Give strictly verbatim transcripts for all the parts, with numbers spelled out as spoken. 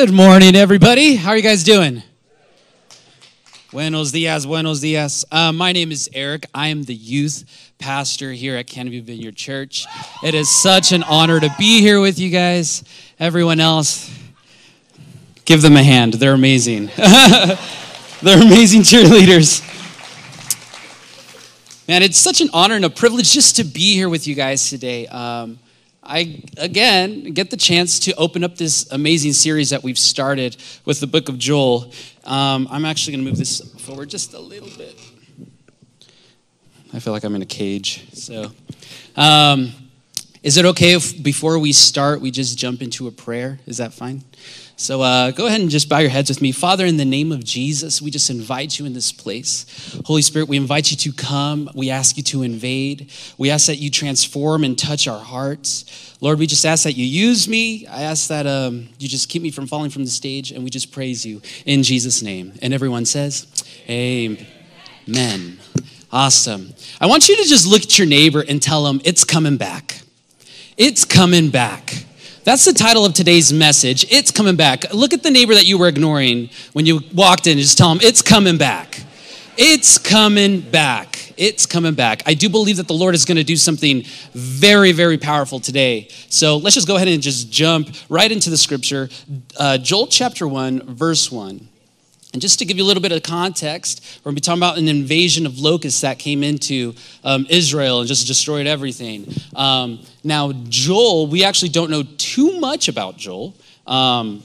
Good morning, everybody. How are you guys doing? Buenos dias, buenos dias. Uh, my name is Eric. I am the youth pastor here at Canyon View Vineyard Church. It is such an honor to be here with you guys. Everyone else, give them a hand. They're amazing. They're amazing cheerleaders. Man, it's such an honor and a privilege just to be here with you guys today. Um, I, again, get the chance to open up this amazing series that we've started with the book of Joel. Um, I'm actually going to move this forward just a little bit. I feel like I'm in a cage. So, um, is it okay if before we start, we just jump into a prayer? Is that fine? So uh, go ahead and just bow your heads with me. Father, in the name of Jesus, we just invite you in this place. Holy Spirit, we invite you to come. We ask you to invade. We ask that you transform and touch our hearts. Lord, we just ask that you use me. I ask that um, you just keep me from falling from the stage, and we just praise you in Jesus' name. And everyone says, amen. Amen. Awesome. I want you to just look at your neighbor and tell them, it's coming back. It's coming back. That's the title of today's message. It's coming back. Look at the neighbor that you were ignoring when you walked in and just tell them, it's coming back. It's coming back. It's coming back. I do believe that the Lord is going to do something very, very powerful today. So let's just go ahead and just jump right into the scripture. Uh, Joel chapter one, verse one. And just to give you a little bit of context, we're going to be talking about an invasion of locusts that came into um, Israel and just destroyed everything. Um, now, Joel, we actually don't know too much about Joel. Um,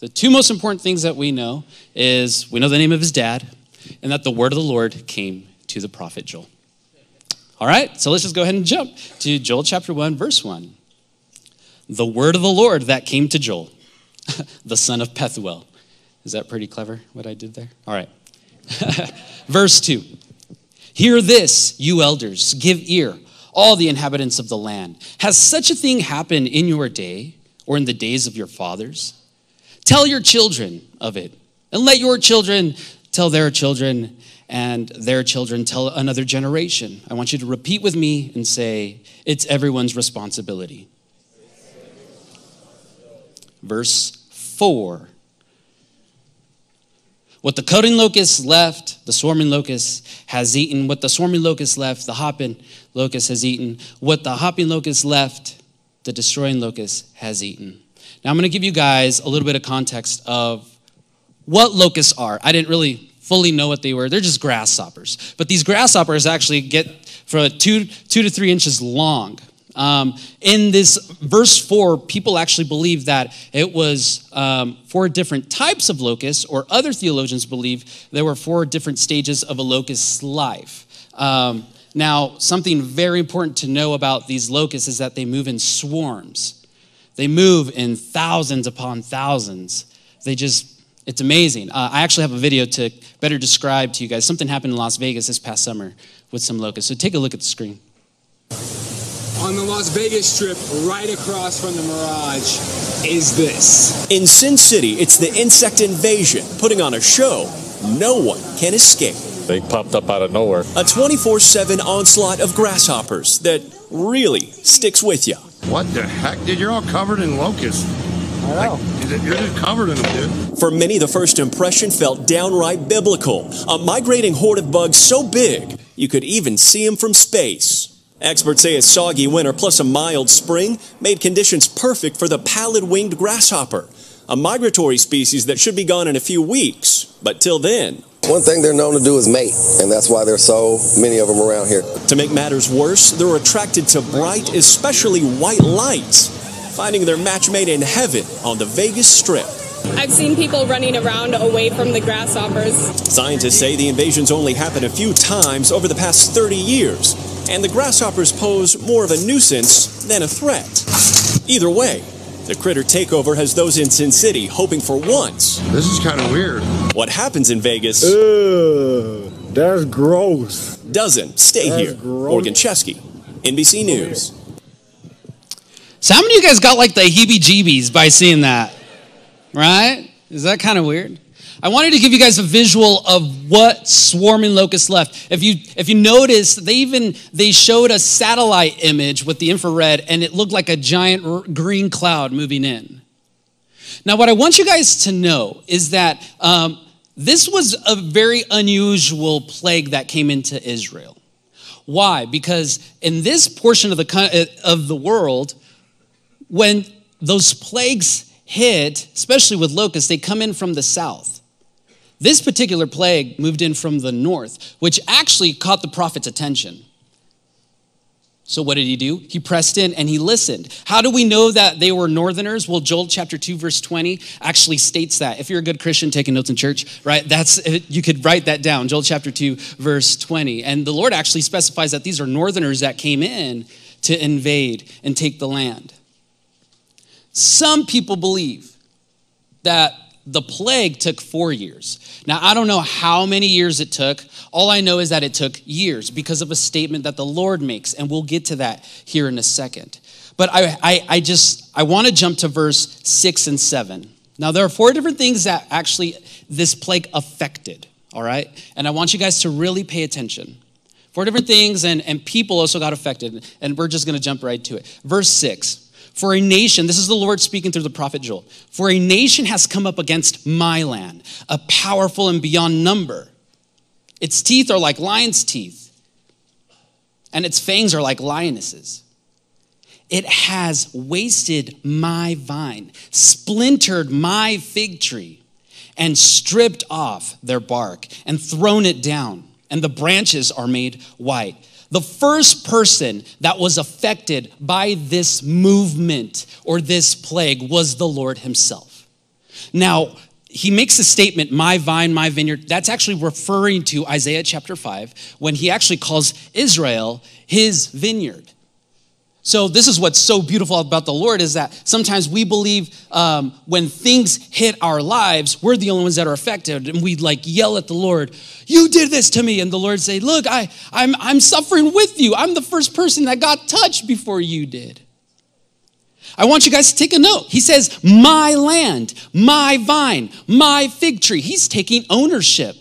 the two most important things that we know is we know the name of his dad and that the word of the Lord came to the prophet Joel. All right, so let's just go ahead and jump to Joel chapter one, verse one. The word of the Lord that came to Joel, the son of Pethuel. Is that pretty clever, what I did there? All right. Verse two. Hear this, you elders, give ear, all the inhabitants of the land. Has such a thing happened in your day or in the days of your fathers? Tell your children of it, and let your children tell their children, and their children tell another generation. I want you to repeat with me and say, it's everyone's responsibility. Verse four. What the cutting locust left, the swarming locust has eaten. What the swarming locust left, the hopping locust has eaten. What the hopping locust left, the destroying locust has eaten. Now I'm going to give you guys a little bit of context of what locusts are. I didn't really fully know what they were. They're just grasshoppers. But these grasshoppers actually get from two, two to three inches long. Um, in this verse four, people actually believe that it was um, four different types of locusts, or other theologians believe there were four different stages of a locust's life. Um, now, something very important to know about these locusts is that they move in swarms. They move in thousands upon thousands. They just, it's amazing. Uh, I actually have a video to better describe to you guys. Something happened in Las Vegas this past summer with some locusts. So take a look at the screen. On the Las Vegas Strip, right across from the Mirage, is this. In Sin City, it's the insect invasion, putting on a show no one can escape. They popped up out of nowhere. A twenty-four seven onslaught of grasshoppers that really sticks with you. What the heck, dude? You're all covered in locusts. I know. Like, you're just covered in them, dude. For many, the first impression felt downright biblical. A migrating horde of bugs so big, you could even see them from space. Experts say a soggy winter plus a mild spring made conditions perfect for the pallid-winged grasshopper, a migratory species that should be gone in a few weeks, but till then... One thing they're known to do is mate, and that's why there's so many of them around here. To make matters worse, they're attracted to bright, especially white lights, finding their match made in heaven on the Vegas Strip. I've seen people running around away from the grasshoppers. Scientists say the invasions only happened a few times over the past thirty years, and the grasshoppers pose more of a nuisance than a threat. Either way, the critter takeover has those in Sin City hoping for once. This is kind of weird. What happens in Vegas... Ugh, that's gross. Doesn't stay that's here. Gross. Morgan Chesky, N B C News. So how many of you guys got like the heebie-jeebies by seeing that? Right? Is that kind of weird? I wanted to give you guys a visual of what swarming locusts left. If you if you notice, they even they showed a satellite image with the infrared, and it looked like a giant green cloud moving in. Now, what I want you guys to know is that um, this was a very unusual plague that came into Israel. Why? Because in this portion of the, of the world, when those plagues hit, especially with locusts, they come in from the south. This particular plague moved in from the north, which actually caught the prophet's attention. So what did he do? He pressed in and he listened. How do we know that they were northerners? Well, Joel chapter two, verse twenty actually states that. If you're a good Christian taking notes in church, right? That's, you could write that down. Joel chapter two, verse twenty. And the Lord actually specifies that these are northerners that came in to invade and take the land. Some people believe that the plague took four years. Now, I don't know how many years it took. All I know is that it took years because of a statement that the Lord makes, and we'll get to that here in a second. But I, I, I just, I want to jump to verse six and seven. Now, there are four different things that actually this plague affected, all right? And I want you guys to really pay attention. Four different things, and, and people also got affected, and we're just going to jump right to it. Verse six. For a nation, this is the Lord speaking through the prophet Joel, for a nation has come up against my land, a powerful and beyond number. Its teeth are like lion's teeth, and its fangs are like lionesses. It has wasted my vine, splintered my fig tree, and stripped off their bark, and thrown it down, and the branches are made white. The first person that was affected by this movement or this plague was the Lord himself. Now, he makes a statement, my vine, my vineyard. That's actually referring to Isaiah chapter five, when he actually calls Israel his vineyard. So this is what's so beautiful about the Lord, is that sometimes we believe um, when things hit our lives, we're the only ones that are affected. And we like yell at the Lord, you did this to me. And the Lord say, look, I, I'm, I'm suffering with you. I'm the first person that got touched before you did. I want you guys to take a note. He says, my land, my vine, my fig tree. He's taking ownership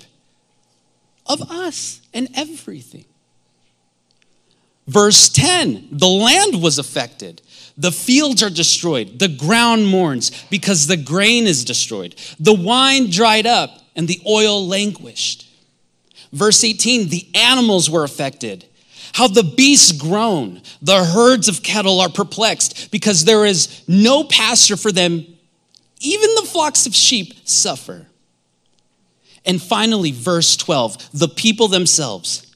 of us and everything. Verse ten, the land was affected. The fields are destroyed. The ground mourns because the grain is destroyed. The wine dried up and the oil languished. Verse eighteen, the animals were affected. How the beasts groan. The herds of cattle are perplexed because there is no pasture for them. Even the flocks of sheep suffer. And finally, verse twelve, the people themselves.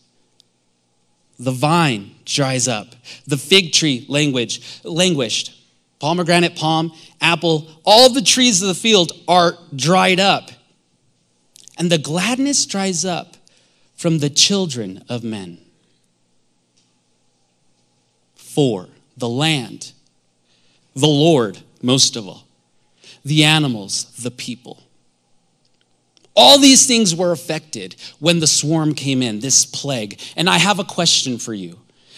The vine dries up. The fig tree language, languished. Pomegranate, palm, apple, all the trees of the field are dried up. And the gladness dries up from the children of men. Four, the land, the Lord, most of all, the animals, the people. All these things were affected when the swarm came in, this plague. And I have a question for you.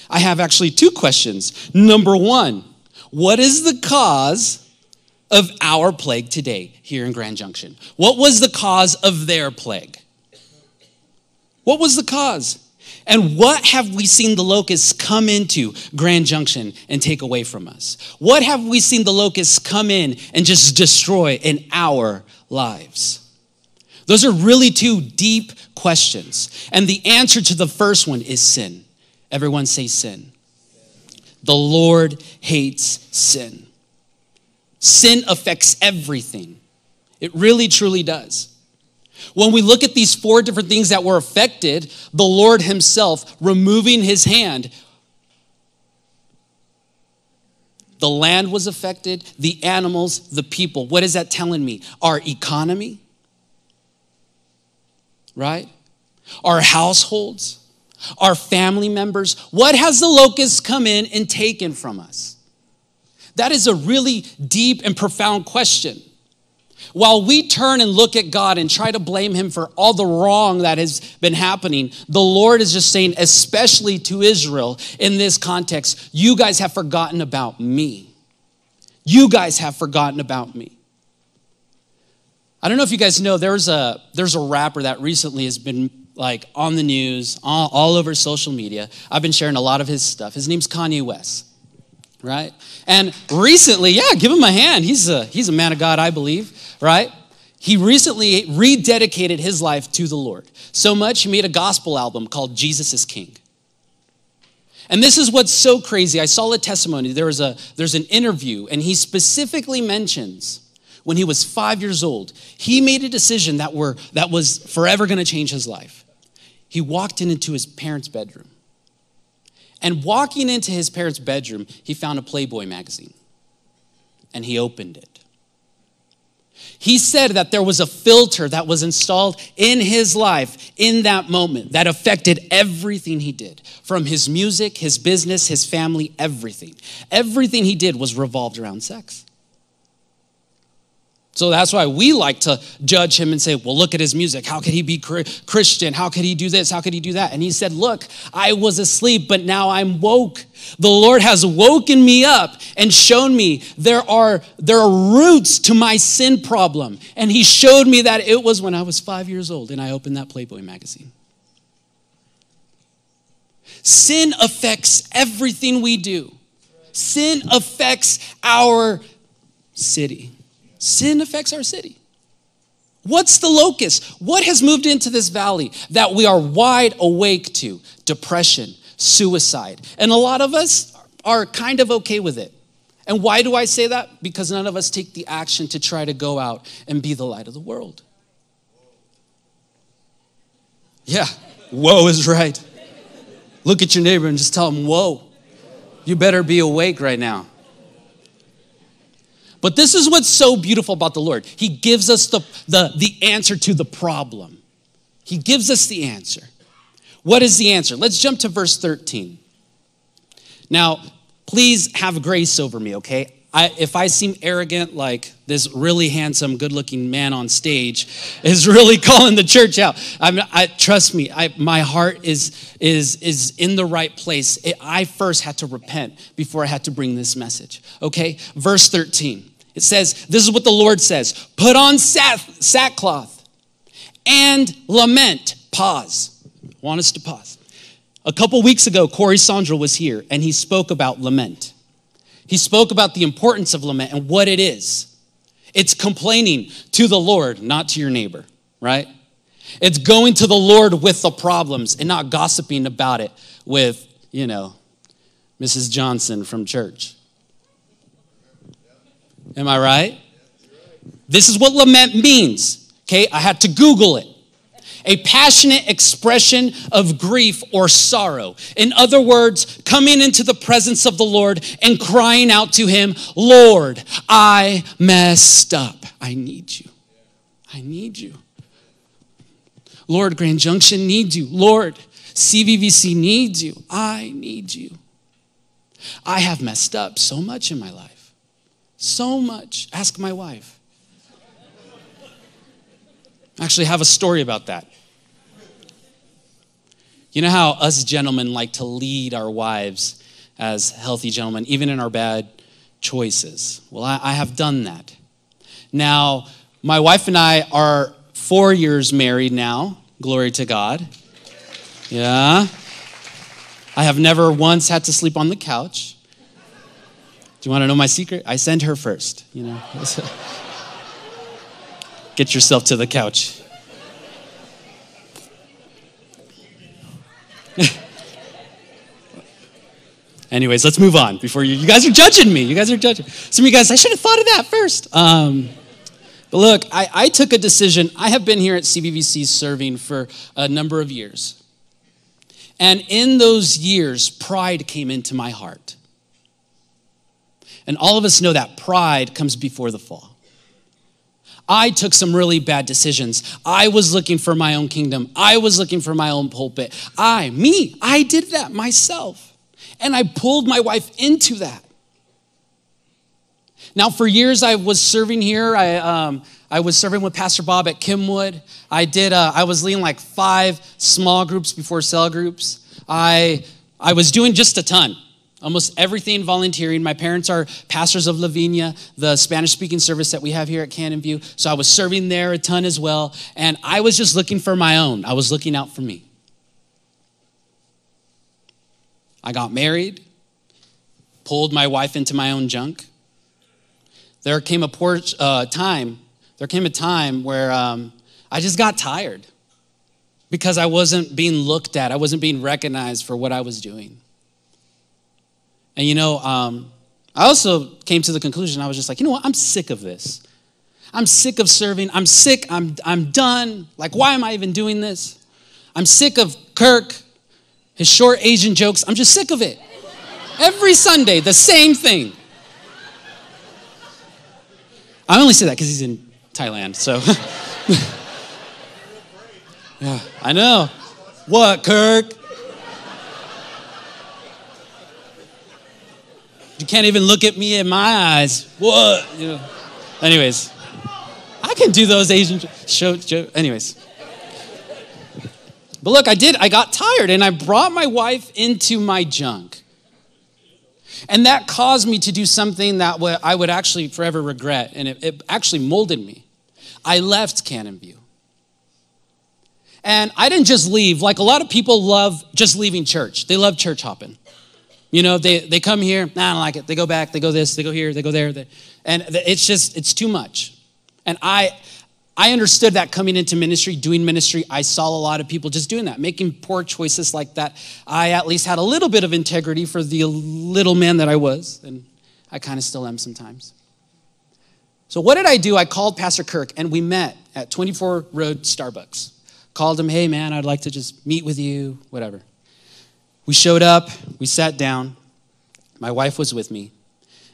I have actually two questions. Number one, what is the cause of our plague today here in Grand Junction? What was the cause of their plague? What was the cause? And what have we seen the locusts come into Grand Junction and take away from us? What have we seen the locusts come in and just destroy in our lives? Those are really two deep questions. And the answer to the first one is sin. Everyone say sin. The Lord hates sin. Sin affects everything. It really, truly does. When we look at these four different things that were affected, the Lord himself removing his hand, the land was affected, the animals, the people. What is that telling me? Our economy? Right? Our households, our family members. What has the locusts come in and taken from us? That is a really deep and profound question. While we turn and look at God and try to blame him for all the wrong that has been happening, the Lord is just saying, especially to Israel in this context, you guys have forgotten about me. You guys have forgotten about me. I don't know if you guys know, there's a, there's a rapper that recently has been like on the news, all, all over social media. I've been sharing a lot of his stuff. His name's Kanye West. right? And recently, yeah, give him a hand. He's a, he's a man of God, I believe, right? He recently rededicated his life to the Lord. So much, he made a gospel album called Jesus is King. And this is what's so crazy. I saw a testimony. There was a, there's an interview, and he specifically mentions when he was five years old, he made a decision that, were, that was forever going to change his life. He walked in into his parents' bedroom. And walking into his parents' bedroom, he found a Playboy magazine. And he opened it. He said that there was a filter that was installed in his life in that moment that affected everything he did, from his music, his business, his family, everything. Everything he did was revolved around sex. So that's why we like to judge him and say, well, look at his music. How could he be Christian? How could he do this? How could he do that? And he said, look, I was asleep, but now I'm woke. The Lord has woken me up and shown me there are, there are roots to my sin problem. And he showed me that it was when I was five years old and I opened that Playboy magazine. Sin affects everything we do. Sin affects our city. Sin affects our city. What's the locus? What has moved into this valley that we are wide awake to? Depression, suicide. And a lot of us are kind of okay with it. And why do I say that? Because none of us take the action to try to go out and be the light of the world. Yeah, woe is right. Look at your neighbor and just tell him, whoa, you better be awake right now. But this is what's so beautiful about the Lord. He gives us the, the, the answer to the problem. He gives us the answer. What is the answer? Let's jump to verse thirteen. Now, please have grace over me, okay? I, if I seem arrogant, like this really handsome, good-looking man on stage is really calling the church out, I'm, I, trust me, I, my heart is, is, is in the right place. It, I first had to repent before I had to bring this message, okay? Verse thirteen. It says, this is what the Lord says. Put on sack, sackcloth and lament. Pause. I want us to pause. A couple weeks ago, Corey Sandra was here, and he spoke about lament. He spoke about the importance of lament and what it is. It's complaining to the Lord, not to your neighbor, right? It's going to the Lord with the problems and not gossiping about it with, you know, Missus Johnson from church. Am I right? This is what lament means. Okay, I had to Google it. A passionate expression of grief or sorrow. In other words, coming into the presence of the Lord and crying out to him, Lord, I messed up. I need you. I need you. Lord, Grand Junction needs you. Lord, C V V C needs you. I need you. I have messed up so much in my life. So much. Ask my wife. Actually, I have a story about that. You know how us gentlemen like to lead our wives as healthy gentlemen, even in our bad choices. Well, I, I have done that. Now, my wife and I are four years married now. Glory to God. Yeah. I have never once had to sleep on the couch. Do you want to know my secret? I send her first, you know. Get yourself to the couch. Anyways, let's move on before you, you guys are judging me. You guys are judging. Some of you guys, I should have thought of that first. Um, but look, I, I took a decision. I have been here at C V V C serving for a number of years. And in those years, pride came into my heart. And all of us know that pride comes before the fall. I took some really bad decisions. I was looking for my own kingdom. I was looking for my own pulpit. I, me, I did that myself. And I pulled my wife into that. Now, for years, I was serving here. I, um, I was serving with Pastor Bob at Kinwood. I did. Uh, I was leading like five small groups before cell groups. I, I was doing just a ton. Almost everything volunteering. My parents are pastors of La Viña, the Spanish-speaking service that we have here at Canyon View. So I was serving there a ton as well. And I was just looking for my own. I was looking out for me. I got married. pulled my wife into my own junk. There came a poor, uh, time, there came a time where um, I just got tired because I wasn't being looked at. I wasn't being recognized for what I was doing. And, you know, um, I also came to the conclusion, I was just like, you know what? I'm sick of this. I'm sick of serving. I'm sick. I'm, I'm done. Like, why am I even doing this? I'm sick of Kirk, his short Asian jokes. I'm just sick of it. Every Sunday, the same thing. I only say that because he's in Thailand, so. Yeah, I know. What, Kirk? You can't even look at me in my eyes. What? You know. Anyways, I can do those Asian show, show. Anyways. But look, I did, I got tired and I brought my wife into my junk. And that caused me to do something that I would actually forever regret. And it, it actually molded me. I left Canyon View. And I didn't just leave. Like, a lot of people love just leaving church. They love church hopping. You know, they, they come here, nah, I don't like it. They go back, they go this, they go here, they go there. They, and it's just, it's too much. And I I understood that coming into ministry, doing ministry, I saw a lot of people just doing that, making poor choices like that. I at least had a little bit of integrity for the little man that I was. And I kind of still am sometimes. So what did I do? I called Pastor Kirk and we met at twenty-four Road Starbucks. Called him, hey man, I'd like to just meet with you, whatever. We showed up, we sat down. My wife was with me.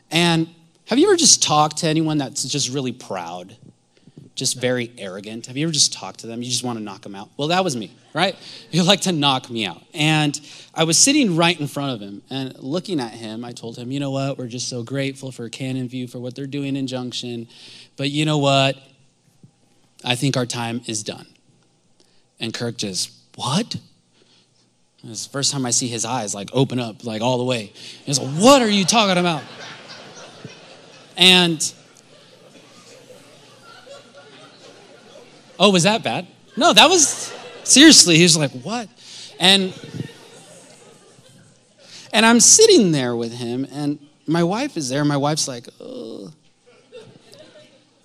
And have you ever just talked to anyone that's just really proud, just very arrogant? Have you ever just talked to them? You just want to knock them out. Well, that was me, right? You like to knock me out. And I was sitting right in front of him and looking at him, I told him, you know what? We're just so grateful for Canyon View, for what they're doing in Junction. But you know what? I think our time is done. And Kirk just, what? It's the first time I see his eyes like open up like all the way. He's like, what are you talking about? And, oh, was that bad? No, that was, seriously, he was like, what? And, and I'm sitting there with him and my wife is there. My wife's like, oh.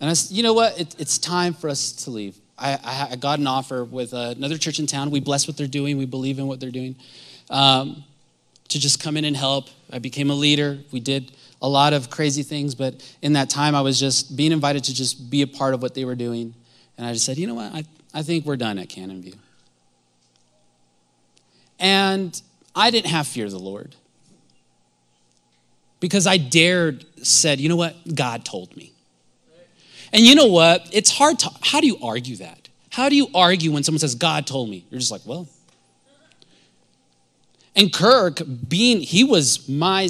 And I said, you know what? It, it's time for us to leave. I, I got an offer with another church in town. We bless what they're doing. We believe in what they're doing. Um, to just come in and help. I became a leader. We did a lot of crazy things. But in that time, I was just being invited to just be a part of what they were doing. And I just said, you know what? I, I think we're done at Canyon View. And I didn't have fear of the Lord. Because I dared, said, you know what? God told me. And you know what? It's hard to, how do you argue that? How do you argue when someone says, God told me? You're just like, well. And Kirk, being, he was my,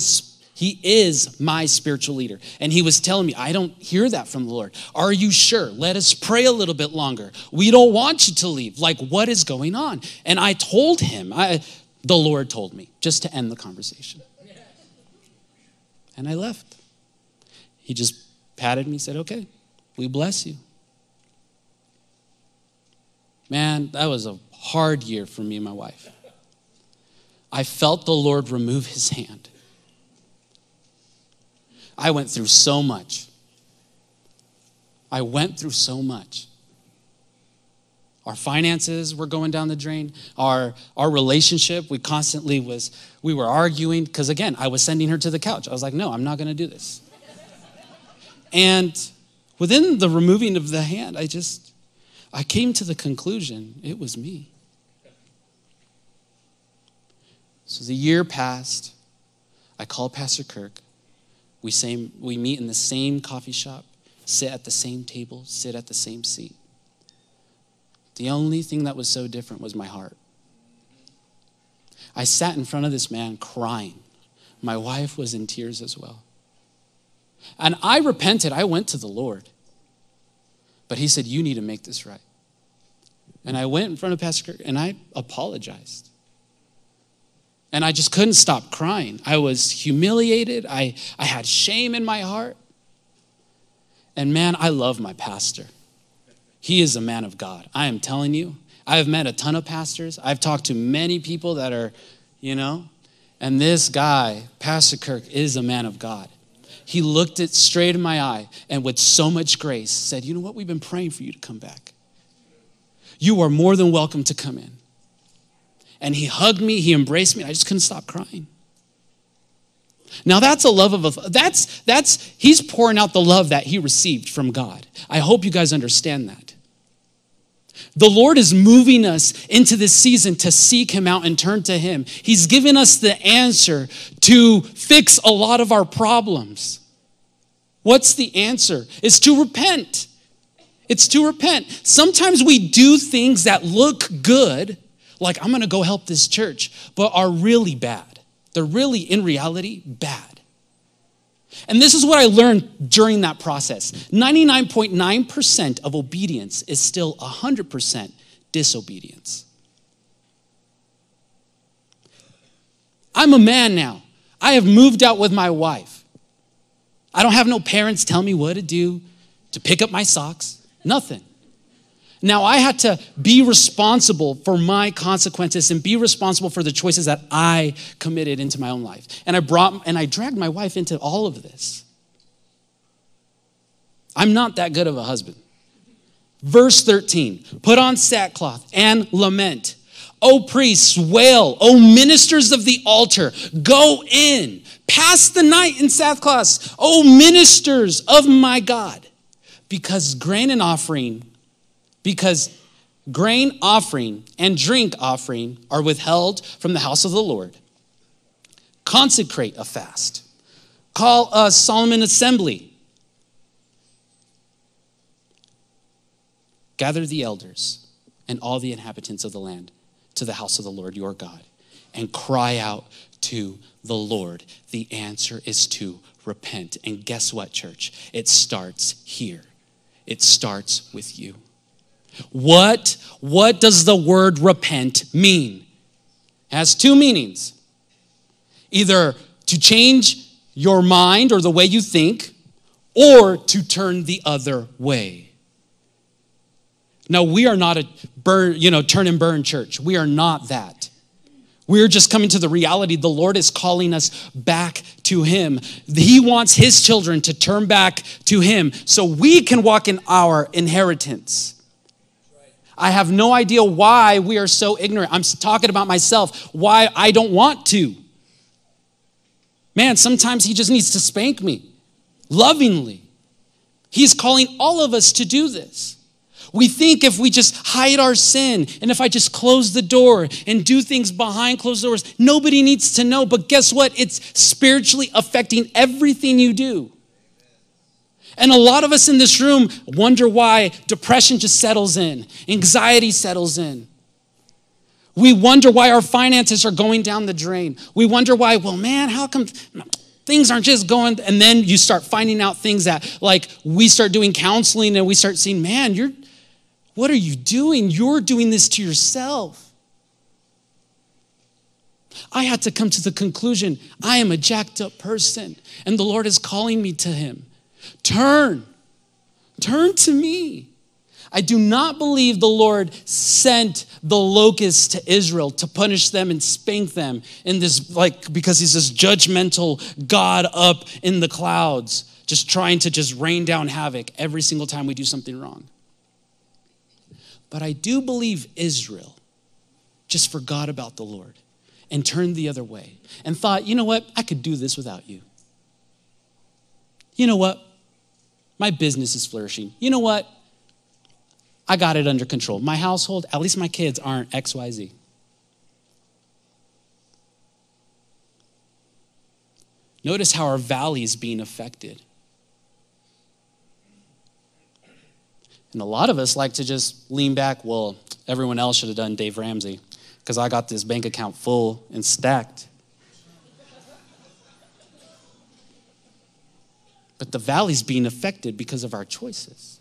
he is my spiritual leader. And he was telling me, I don't hear that from the Lord. Are you sure? Let us pray a little bit longer. We don't want you to leave. Like, what is going on? And I told him, I, the Lord told me, just to end the conversation. And I left. He just patted me, said, okay. We bless you. Man, that was a hard year for me and my wife. I felt the Lord remove his hand. I went through so much. I went through so much. Our finances were going down the drain. Our, our relationship, we constantly was, we were arguing. Because again, I was sending her to the couch. I was like, no, I'm not going to do this. And within the removing of the hand, I just, I came to the conclusion, it was me. So the year passed. I called Pastor Kirk. We, same, we meet in the same coffee shop, sit at the same table, sit at the same seat. The only thing that was so different was my heart. I sat in front of this man crying. My wife was in tears as well. And I repented. I went to the Lord. But he said, you need to make this right. And I went in front of Pastor Kirk and I apologized. And I just couldn't stop crying. I was humiliated. I, I had shame in my heart. And man, I love my pastor. He is a man of God. I am telling you, I've met a ton of pastors. I've talked to many people that are, you know, And this guy, Pastor Kirk, is a man of God. He looked it straight in my eye and with so much grace said, you know what? We've been praying for you to come back. You are more than welcome to come in. And he hugged me. He embraced me. I just couldn't stop crying. Now that's a love of, a, that's, that's, he's pouring out the love that he received from God. I hope you guys understand that. The Lord is moving us into this season to seek him out and turn to him. He's given us the answer to fix a lot of our problems. What's the answer? It's to repent. It's to repent. Sometimes we do things that look good, like I'm going to go help this church, but are really bad. They're really, in reality, bad. And this is what I learned during that process. ninety-nine point nine percent of obedience is still one hundred percent disobedience. I'm a man now. I have moved out with my wife. I don't have no parents tell me what to do, to pick up my socks, nothing. Now, I had to be responsible for my consequences and be responsible for the choices that I committed into my own life. And I brought and I dragged my wife into all of this. I'm not that good of a husband. Verse thirteen, put on sackcloth and lament. O priests, wail. O ministers of the altar, go in. Pass the night in sackcloth. O ministers of my God, because grain and offering... Because grain offering and drink offering are withheld from the house of the Lord. Consecrate a fast. Call a solemn assembly. Gather the elders and all the inhabitants of the land to the house of the Lord your God and cry out to the Lord. The answer is to repent. And guess what, church? It starts here. It starts with you. What, what does the word repent mean? It has two meanings. Either to change your mind or the way you think, or to turn the other way. Now, we are not a burn, you know, turn and burn church. We are not that. We're just coming to the reality. The Lord is calling us back to him. He wants his children to turn back to him so we can walk in our inheritance. I have no idea why we are so ignorant. I'm talking about myself, why I don't want to. Man, sometimes he just needs to spank me lovingly. He's calling all of us to do this. We think if we just hide our sin and if I just close the door and do things behind closed doors, nobody needs to know. But guess what? It's spiritually affecting everything you do. And a lot of us in this room wonder why depression just settles in, anxiety settles in. We wonder why our finances are going down the drain. We wonder why, well, man, how come things aren't just going? And then you start finding out things that, like, we start doing counseling and we start seeing, man, you're, what are you doing? You're doing this to yourself. I had to come to the conclusion, I am a jacked up person, and the Lord is calling me to him. Turn, turn to me. I do not believe the Lord sent the locusts to Israel to punish them and spank them in this, like, because he's this judgmental God up in the clouds, just trying to just rain down havoc every single time we do something wrong. But I do believe Israel just forgot about the Lord and turned the other way and thought, you know what? I could do this without you. You know what? My business is flourishing. You know what? I got it under control. My household, at least my kids aren't X Y Z. Notice how our valley is being affected. And a lot of us like to just lean back, well, everyone else should have done Dave Ramsey because I got this bank account full and stacked. But the valley's being affected because of our choices.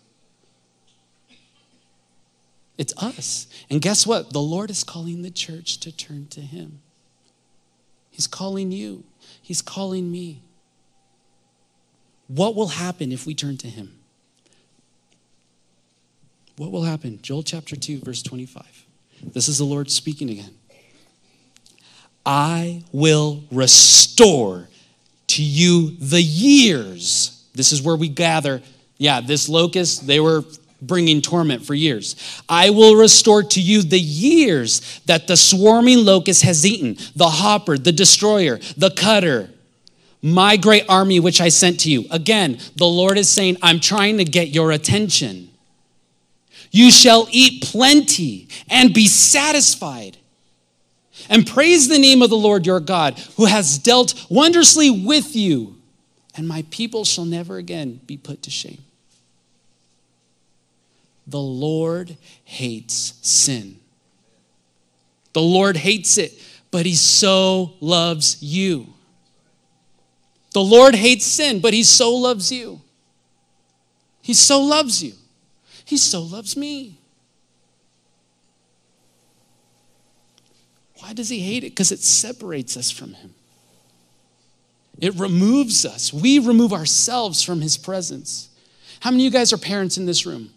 It's us. And guess what? The Lord is calling the church to turn to him. He's calling you. He's calling me. What will happen if we turn to him? What will happen? Joel chapter two, verse twenty-five. This is the Lord speaking again. I will restore to you the years. This is where we gather. Yeah, this locust, they were bringing torment for years. I will restore to you the years that the swarming locust has eaten, the hopper, the destroyer, the cutter, my great army which I sent to you. Again, the Lord is saying, I'm trying to get your attention. You shall eat plenty and be satisfied. And praise the name of the Lord your God, who has dealt wondrously with you. And my people shall never again be put to shame. The Lord hates sin. The Lord hates it, but he so loves you. The Lord hates sin, but he so loves you. He so loves you. He so loves me. Why does he hate it? Because it separates us from him. It removes us. We remove ourselves from his presence. How many of you guys are parents in this room?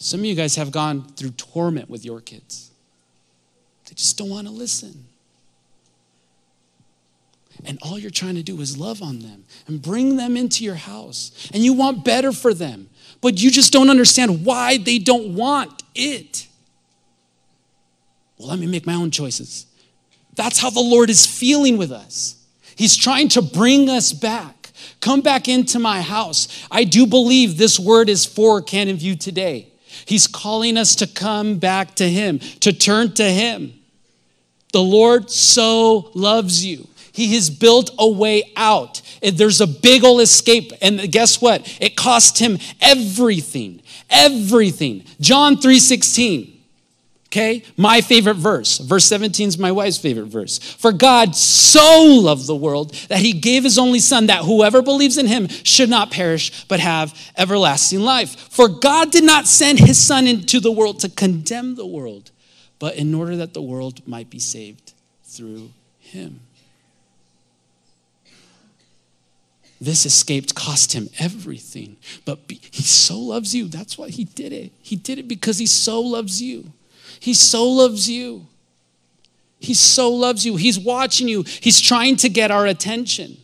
Some of you guys have gone through torment with your kids. They just don't want to listen. And all you're trying to do is love on them and bring them into your house. And you want better for them, but you just don't understand why they don't want it. Well, let me make my own choices. That's how the Lord is feeling with us. He's trying to bring us back. Come back into my house. I do believe this word is for Canyon View today. He's calling us to come back to him, to turn to him. The Lord so loves you. He has built a way out. There's a big old escape. And guess what? It cost him everything, everything. John three sixteen. Okay, my favorite verse. Verse seventeen is my wife's favorite verse. For God so loved the world that he gave his only son, that whoever believes in him should not perish, but have everlasting life. For God did not send his son into the world to condemn the world, but in order that the world might be saved through him. This escape cost him everything, but he so loves you. That's why he did it. He did it because he so loves you. He so loves you. He so loves you. He's watching you. He's trying to get our attention.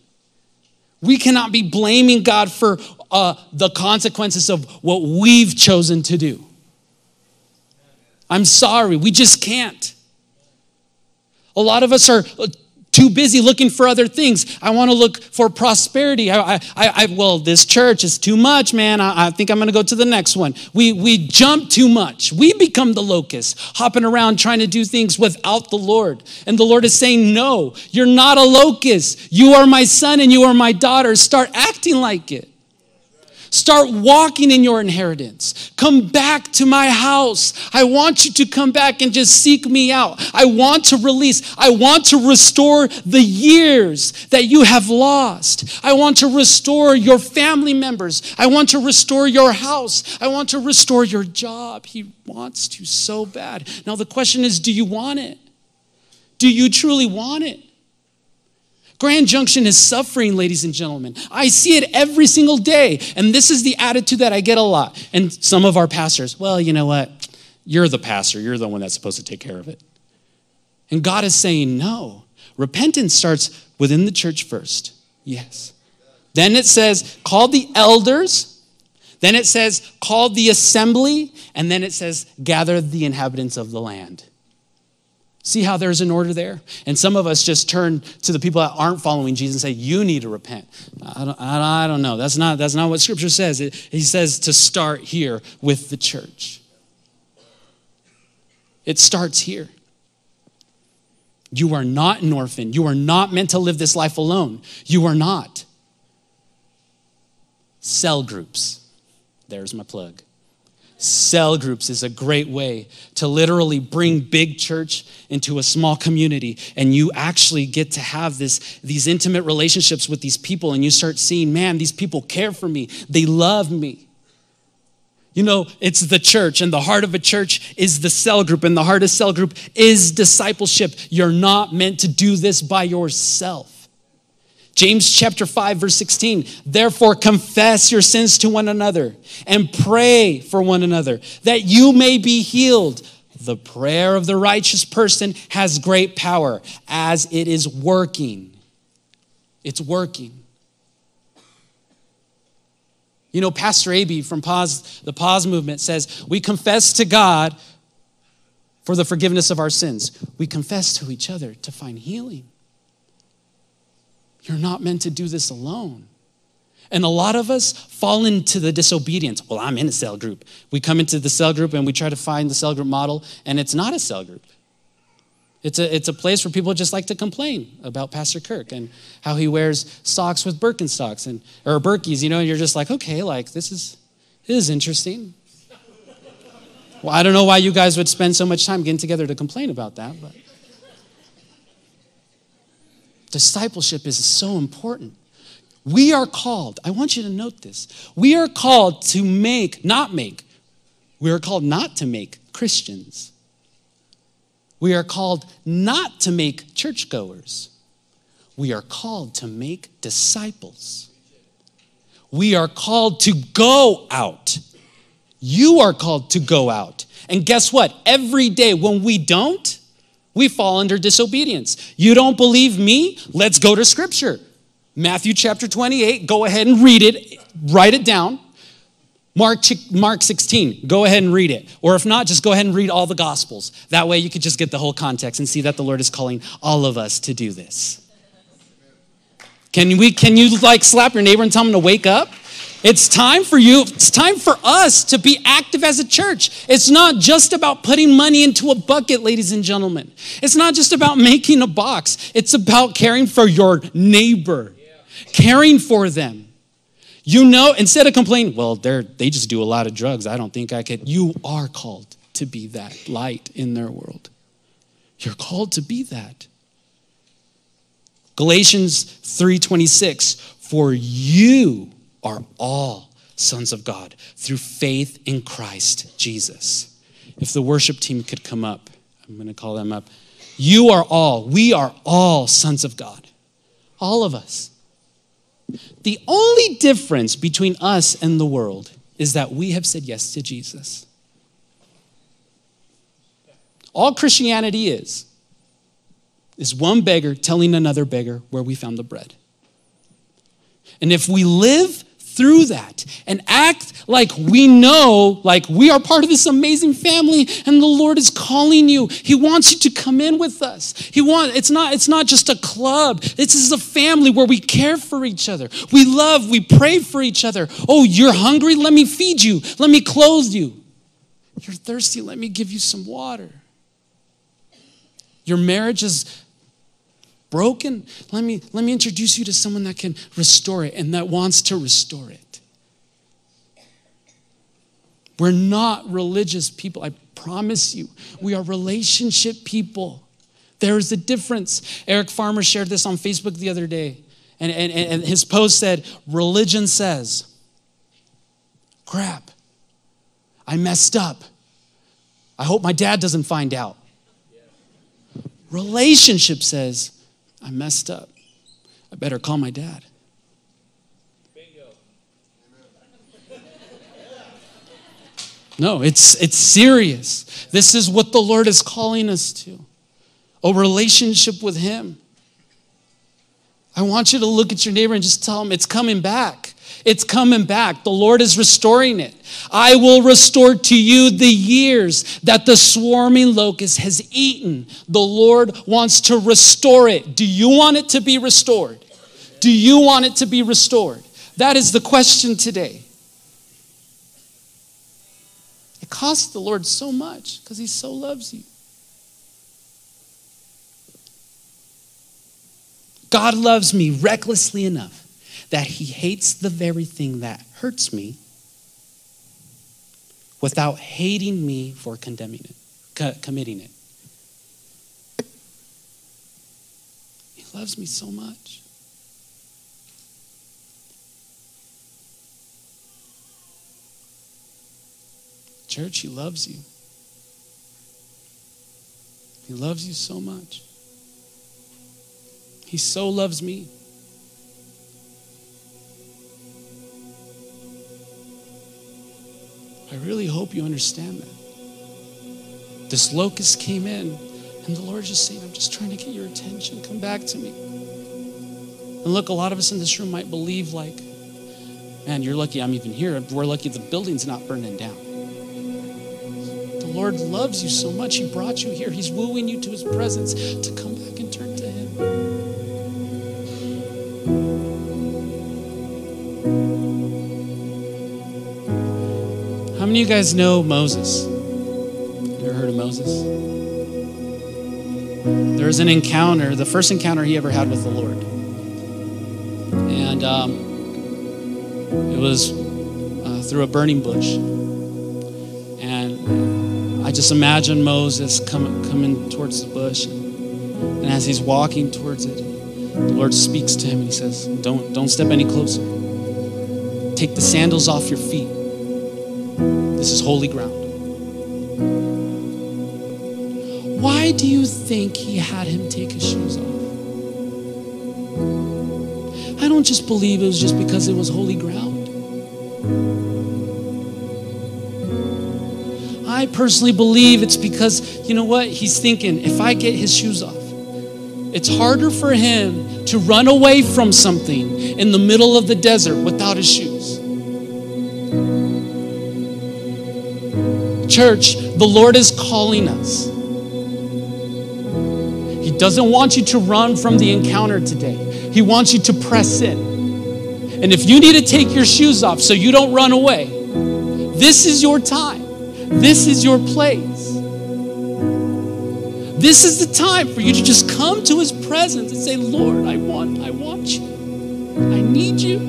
We cannot be blaming God for uh, the consequences of what we've chosen to do. I'm sorry. We just can't. A lot of us are too busy looking for other things. I want to look for prosperity. I, I, I, well, this church is too much, man. I, I think I'm going to go to the next one. We, we jump too much. We become the locust, hopping around trying to do things without the Lord. And the Lord is saying, no, you're not a locust. You are my son and you are my daughter. Start acting like it. Start walking in your inheritance. Come back to my house. I want you to come back and just seek me out. I want to release. I want to restore the years that you have lost. I want to restore your family members. I want to restore your house. I want to restore your job. He wants to so bad. Now the question is, do you want it? Do you truly want it? Grand Junction is suffering, ladies and gentlemen. I see it every single day. And this is the attitude that I get a lot. And some of our pastors, well, you know what? You're the pastor. You're the one that's supposed to take care of it. And God is saying, no. Repentance starts within the church first. Yes. Then it says, call the elders. Then it says, call the assembly. And then it says, gather the inhabitants of the land. See how there's an order there? And some of us just turn to the people that aren't following Jesus and say, you need to repent. I don't, I don't know. That's not, that's not what Scripture says. It, he says to start here with the church. It starts here. You are not an orphan. You are not meant to live this life alone. You are not. Cell groups. There's my plug. Cell groups is a great way to literally bring big church into a small community, and you actually get to have this these intimate relationships with these people, and you start seeing, man, these people care for me. They love me. You know, it's the church, and the heart of a church is the cell group, and the heart of cell group is discipleship. You're not meant to do this by yourself. James chapter five, verse sixteen, therefore confess your sins to one another and pray for one another that you may be healed. The prayer of the righteous person has great power as it is working. It's working. You know, Pastor Abi from Pause, the Pause Movement says, we confess to God for the forgiveness of our sins. We confess to each other to find healing. You're not meant to do this alone. And a lot of us fall into the disobedience. Well, I'm in a cell group. We come into the cell group and we try to find the cell group model, and it's not a cell group. It's a, it's a place where people just like to complain about Pastor Kirk and how he wears socks with Birkenstocks and, or Birkies, you know, and you're just like, okay, like this is, this is interesting. Well, I don't know why you guys would spend so much time getting together to complain about that, but discipleship is so important. We are called, I want you to note this, we are called to make, not make, we are called not to make Christians. We are called not to make churchgoers. We are called to make disciples. We are called to go out. You are called to go out. And guess what? Every day when we don't, we fall under disobedience. You don't believe me? Let's go to Scripture. Matthew chapter twenty-eight, go ahead and read it, write it down. Mark, Mark sixteen, go ahead and read it. Or if not, just go ahead and read all the Gospels. That way you could just get the whole context and see that the Lord is calling all of us to do this. Can we? Can you like slap your neighbor and tell them to wake up? It's time for you, it's time for us to be active as a church. It's not just about putting money into a bucket, ladies and gentlemen. It's not just about making a box. It's about caring for your neighbor. Caring for them. You know, instead of complaining, well, they're, they just do a lot of drugs. I don't think I could. You are called to be that light in their world. You're called to be that. Galatians three twenty-six, for you are all sons of God through faith in Christ Jesus. If the worship team could come up, I'm going to call them up. You are all, we are all sons of God. All of us. The only difference between us and the world is that we have said yes to Jesus. All Christianity is, is one beggar telling another beggar where we found the bread. And if we live through that and act like we know, like we are part of this amazing family and the Lord is calling you. He wants you to come in with us. He wants, it's not, it's not just a club. This is a family where we care for each other. We love, we pray for each other. Oh, you're hungry? Let me feed you. Let me clothe you. You're thirsty? Let me give you some water. Your marriage is broken, let me let me introduce you to someone that can restore it and that wants to restore it. We're not religious people, I promise you. We are relationship people. There is a difference. Eric Farmer shared this on Facebook the other day, and, and, and his post said, religion says, crap, I messed up. I hope my dad doesn't find out. Relationship says, I messed up. I better call my dad. Bingo. No, it's it's serious. This is what the Lord is calling us to. A relationship with him. I want you to look at your neighbor and just tell him it's coming back. It's coming back. The Lord is restoring it. I will restore to you the years that the swarming locust has eaten. The Lord wants to restore it. Do you want it to be restored? Do you want it to be restored? That is the question today. It costs the Lord so much because he so loves you. God loves me recklessly enough that he hates the very thing that hurts me without hating me for condemning it, co- committing it. He loves me so much. Church, he loves you. He loves you so much. He so loves me. I really hope you understand that. This locust came in, and the Lord just saying, I'm just trying to get your attention. Come back to me. And look, a lot of us in this room might believe like, man, you're lucky I'm even here. We're lucky the building's not burning down. The Lord loves you so much. He brought you here. He's wooing you to his presence to come back and turn to him. How many of you guys know Moses? You ever heard of Moses? There was an encounter, the first encounter he ever had with the Lord. And um, it was uh, through a burning bush. And I just imagine Moses come, coming towards the bush. And as he's walking towards it, the Lord speaks to him and he says, don't, don't step any closer. Take the sandals off your feet. This is holy ground. Why do you think he had him take his shoes off? I don't just believe it was just because it was holy ground. I personally believe it's because, you know what? He's thinking, if I get his shoes off, it's harder for him to run away from something in the middle of the desert without his shoes. Church, the Lord is calling us. He doesn't want you to run from the encounter today. He wants you to press in. And if you need to take your shoes off so you don't run away, this is your time. This is your place. This is the time for you to just come to his presence and say, Lord, I want, I want you. I need you.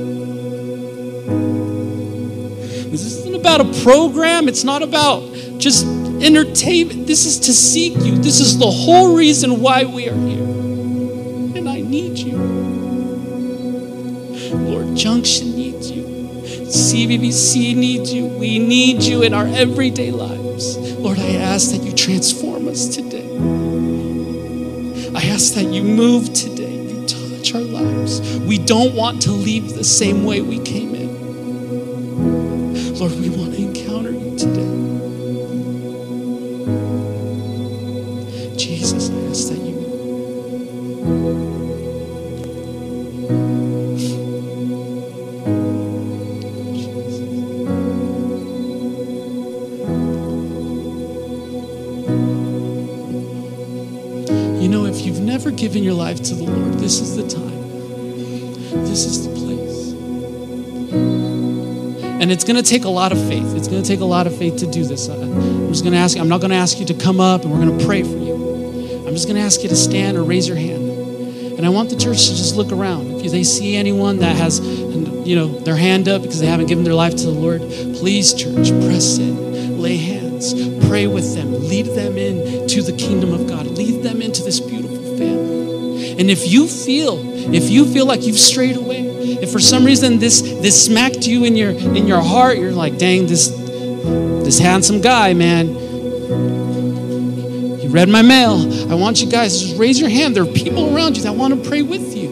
This isn't about a program. It's not about just entertainment. This is to seek you. This is the whole reason why we are here. And I need you. Lord, Junction needs you. C B B C needs you. We need you in our everyday lives. Lord, I ask that you transform us today. I ask that you move today. You touch our lives. We don't want to leave the same way we came in. Lord, we want to encounter you today. Giving your life to the Lord, this is the time. This is the place. And it's going to take a lot of faith. It's going to take a lot of faith to do this. I'm just going to ask you, I'm not going to ask you to come up and we're going to pray for you. I'm just going to ask you to stand or raise your hand. And I want the church to just look around. If they see anyone that has, you know, their hand up because they haven't given their life to the Lord, please, church, press in, lay hands, pray with them, lead them in to the kingdom of God, lead them into this beautiful family. And if you feel, if you feel like you've strayed away, if for some reason this this smacked you in your in your heart, you're like, dang, this this handsome guy, man, he read my mail. I want you guys to just raise your hand. There are people around you that want to pray with you.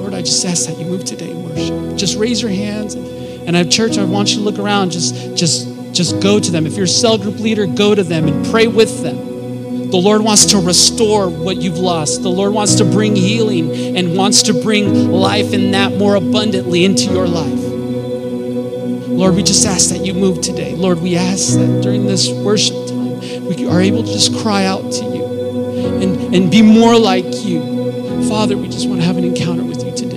Lord, I just ask that you move today in worship. Just raise your hands. And And at church, I want you to look around. Just, just, just go to them. If you're a cell group leader, go to them and pray with them. The Lord wants to restore what you've lost. The Lord wants to bring healing and wants to bring life in that more abundantly into your life. Lord, we just ask that you move today. Lord, we ask that during this worship time, we are able to just cry out to you and, and be more like you. Father, we just want to have an encounter with you today.